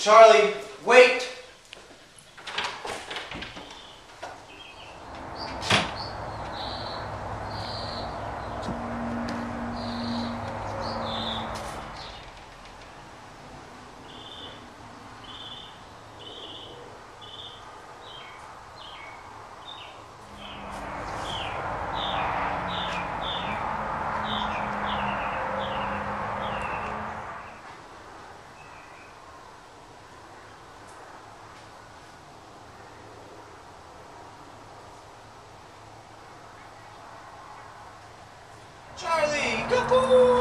Charlie, wait! Charlie, cuckoo!